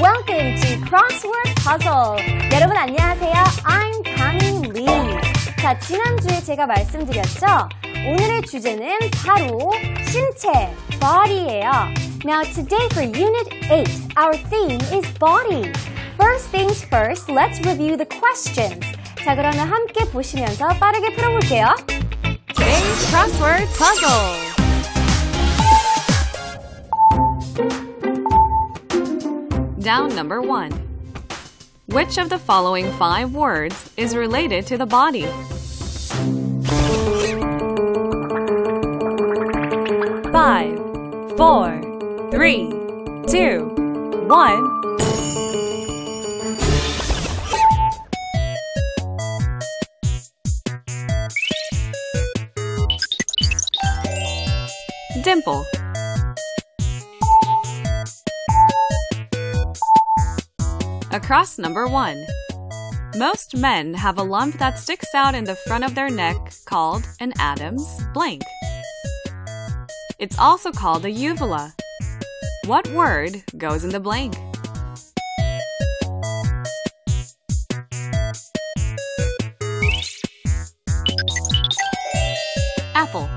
Welcome to Crossword Puzzle. 여러분 안녕하세요. I'm Tommy Lee. 자, 지난주에 제가 말씀드렸죠? 오늘의 주제는 바로 신체, body예요. Now today for Unit 8, our theme is body. First things first, let's review the questions. 자, 그러면 함께 보시면서 빠르게 풀어볼게요. Today's Crossword Puzzle. Down number 1. Which of the following 5 words is related to the body? Five, four, three, two, one. Dimple. Across number 1. Most men have a lump that sticks out in the front of their neck called an Adam's blank. It's also called a uvula. What word goes in the blank? Apple.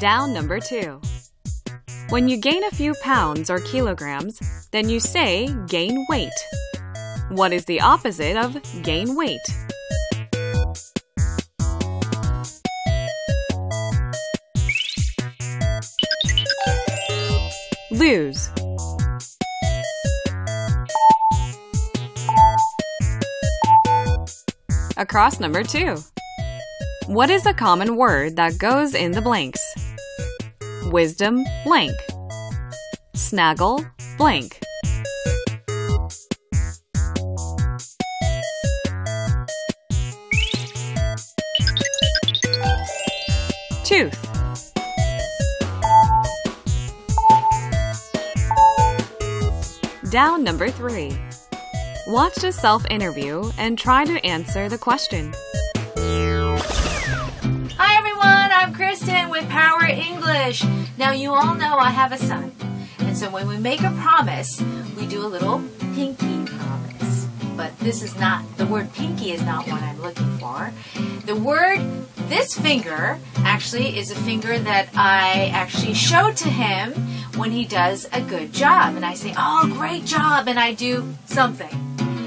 Down number 2. When you gain a few pounds or kilograms, then you say gain weight. What is the opposite of gain weight? Lose. Across number 2. What is a common word that goes in the blanks? Wisdom blank. Snaggle blank. Tooth. Down number 3. Watch the self-interview and try to answer the question. Hi everyone, I'm Kristen with Power English. Now you all know I have a son, and so when we make a promise, we do a little pinky promise. But this is not, the word pinky is not what I'm looking for. The word, this finger, actually is a finger that I actually show to him when he does a good job. And I say, oh, great job, and I do something.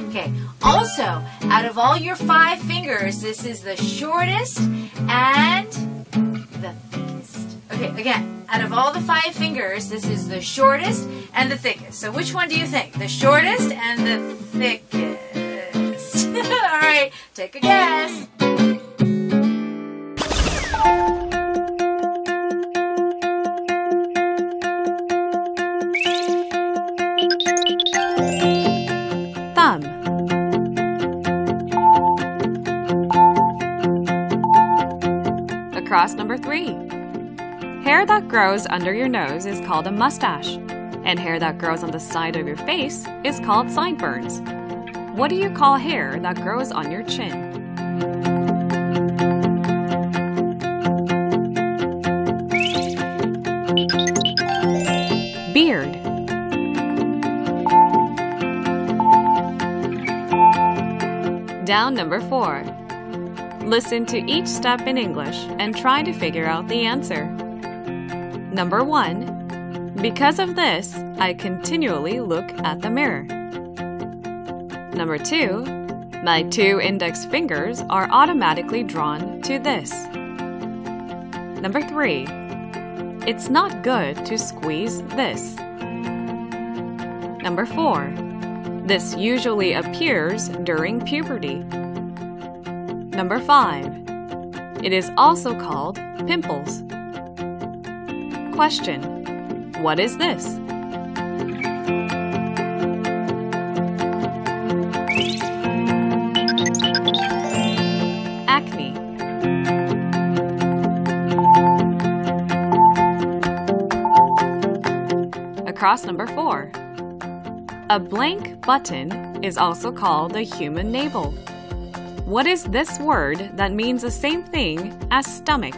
Okay, also, out of all your 5 fingers, this is the shortest and the thickest. Okay, again, out of all the 5 fingers, this is the shortest and the thickest. So which one do you think? The shortest and the thickest. All right, take a guess. Across number 3. Hair that grows under your nose is called a mustache, and hair that grows on the side of your face is called sideburns. What do you call hair that grows on your chin? Beard. Down number 4. Listen to each step in English and try to figure out the answer. Number 1. Because of this, I continually look at the mirror. Number 2. My 2 index fingers are automatically drawn to this. Number 3. It's not good to squeeze this. Number 4. This usually appears during puberty. Number 5. It is also called pimples. Question: what is this? Acne. Across number 4. A blank button is also called the human navel. What is this word that means the same thing as stomach?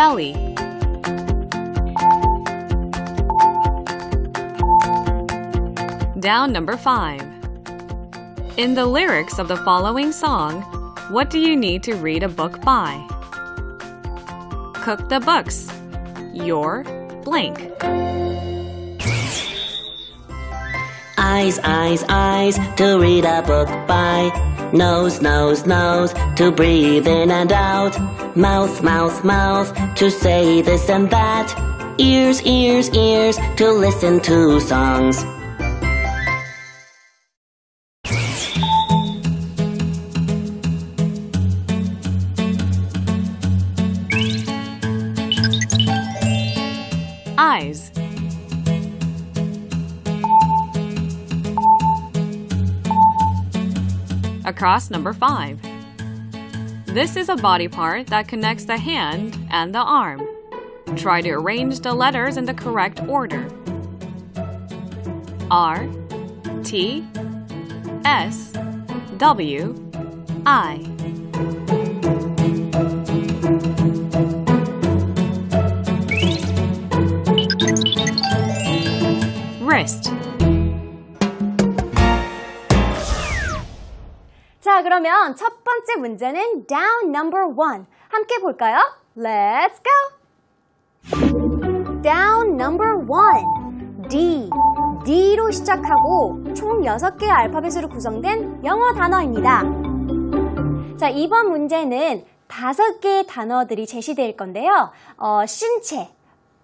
belly. Down number 5. In the lyrics of the following song, what do you need to read a book by? Cook the books. Your blank. Eyes, eyes, to read a book by. Nose, nose, nose, to breathe in and out. Mouth, mouth, mouth, to say this and that. Ears, ears, ears, to listen to songs. Eyes. Across number 5. This is a body part that connects the hand and the arm. Try to arrange the letters in the correct order. R, T, S, W, I. Wrist. 자, 그러면 첫 번째 문제는 down number 1. 함께 볼까요? Let's go! Down number 1. D. D로 시작하고 총 6개의 알파벳으로 구성된 영어 단어입니다. 자, 이번 문제는 5개의 단어들이 제시될 건데요.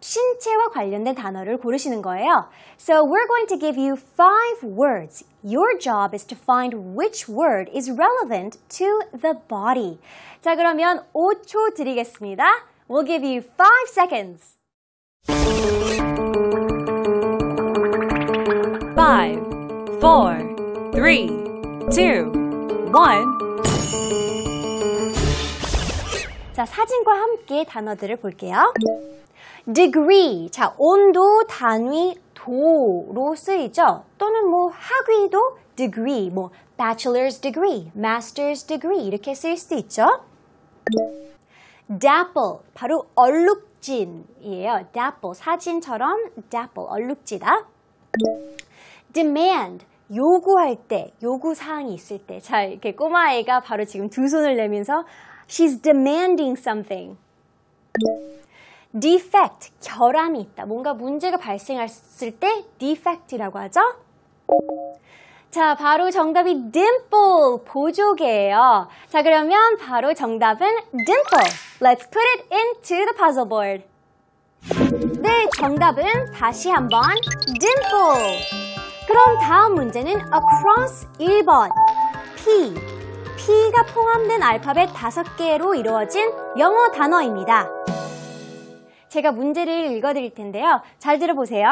신체와 관련된 단어를 고르시는 거예요. So we're going to give you 5 words. Your job is to find which word is relevant to the body. 자, 그러면 5초 드리겠습니다. We'll give you 5 seconds. 5, 4, 3, 2, 1. 자, 사진과 함께 단어들을 볼게요. degree, 자, 온도, 단위, 도로 쓰이죠. 또는 뭐 학위도 degree, 뭐 bachelor's degree, master's degree 이렇게 쓸 수도 있죠. dapple, 바로 얼룩진이에요. dapple, 사진처럼 dapple, 얼룩지다. demand, 요구할 때, 요구사항이 있을 때. 자, 이렇게 꼬마애가 바로 지금 두 손을 내면서 she's demanding something. defect, 결함이 있다. 뭔가 문제가 발생했을 때 defect이라고 하죠. 자, 바로 정답이 dimple, 보조개예요. 자, 그러면 바로 정답은 dimple. Let's put it into the puzzle board. 네, 정답은 다시 한번 dimple. 그럼 다음 문제는 across 1번. P. P가 포함된 알파벳 5개로 이루어진 영어 단어입니다. 제가 문제를 읽어드릴 텐데요. 잘 들어보세요.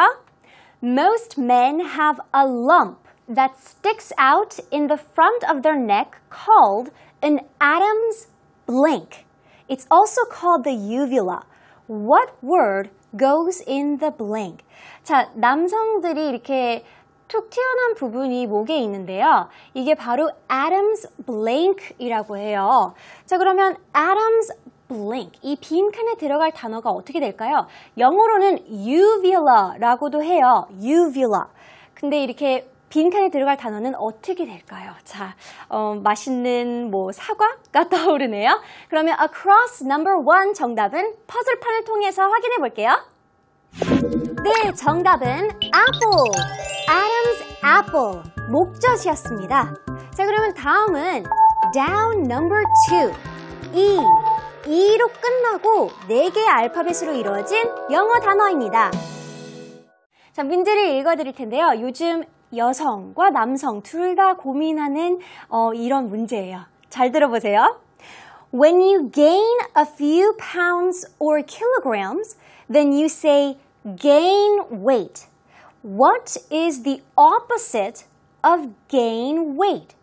Most men have a lump that sticks out in the front of their neck called an Adam's blank. It's also called the uvula. What word goes in the blank? 자, 남성들이 이렇게 툭 튀어나온 부분이 목에 있는데요. 이게 바로 Adam's blank이라고 해요. 자, 그러면 Adam's blank, 이 빈칸에 들어갈 단어가 어떻게 될까요? 영어로는 uvula라고도 해요. uvula. 근데 이렇게 빈칸에 들어갈 단어는 어떻게 될까요? 자, 맛있는 뭐 사과가 떠오르네요. 그러면 across number 1 정답은 퍼즐판을 통해서 확인해 볼게요. 네, 정답은 apple. Adam's apple. 목젖이었습니다. 자, 그러면 다음은 down number 2. E. E로 끝나고 4개의 알파벳으로 이루어진 영어 단어입니다. 자, 문제를 읽어드릴 텐데요. 요즘 여성과 남성 둘 다 고민하는 이런 문제예요. 잘 들어보세요. When you gain a few pounds or kilograms, then you say gain weight. What is the opposite of gain weight?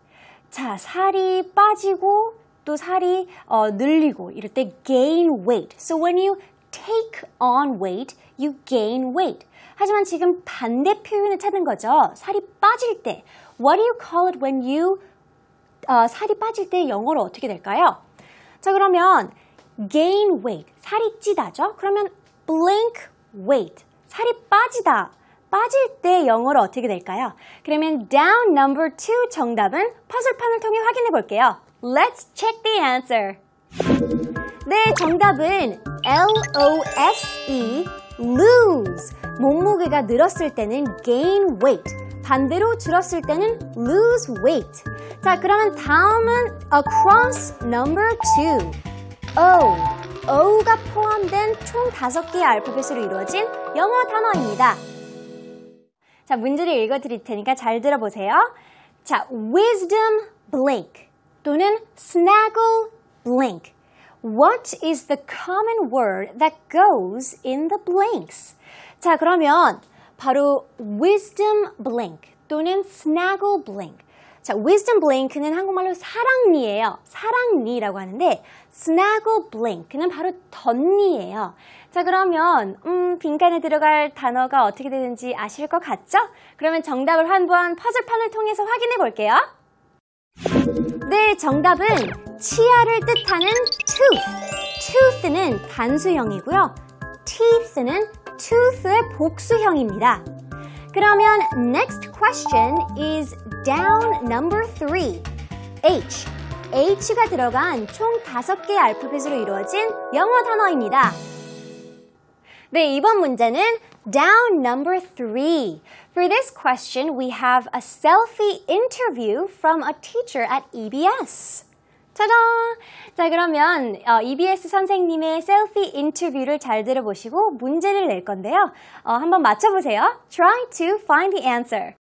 자, 살이 빠지고 또 살이 늘리고 이럴 때 gain weight. So when you take on weight, you gain weight. 하지만 지금 반대 표현을 찾는 거죠. 살이 빠질 때. What do you call it when you 살이 빠질 때 영어로 어떻게 될까요? 자, 그러면 gain weight, 살이 찌다죠? 그러면 blink weight, 살이 빠지다. 빠질 때 영어로 어떻게 될까요? 그러면 down number 2 정답은 퍼즐판을 통해 확인해 볼게요. Let's check the answer. 네, 정답은 L-O-S-E, lose. 몸무게가 늘었을 때는 gain weight, 반대로 줄었을 때는 lose weight. 자, 그러면 다음은 across number 2. O, O가 포함된 총 5개의 알파벳으로 이루어진 영어 단어입니다. 자, 문제를 읽어드릴 테니까 잘 들어보세요. 자, wisdom blink 또는 snaggle blink. What is the common word that goes in the blinks? 자, 그러면 바로 wisdom blink 또는 snaggle blink. 자, wisdom blink는 한국말로 사랑니예요. 사랑니라고 하는데 snaggle blink는 바로 덧니예요. 자, 그러면 빈칸에 들어갈 단어가 어떻게 되는지 아실 것 같죠? 그러면 정답을 한번 퍼즐판을 통해서 확인해 볼게요. 네, 정답은 치아를 뜻하는 tooth. tooth는 단수형이고요. teeth는 tooth의 복수형입니다. 그러면 next question is down number 3. H. H가 들어간 총 5개의 알파벳으로 이루어진 영어 단어입니다. 네, 이번 문제는 down number 3. For this question, we have a selfie interview from a teacher at EBS. 짜잔! 자, 그러면 EBS 선생님의 셀피 인터뷰를 잘 들어보시고 문제를 낼 건데요. 한번 맞춰보세요. Try to find the answer.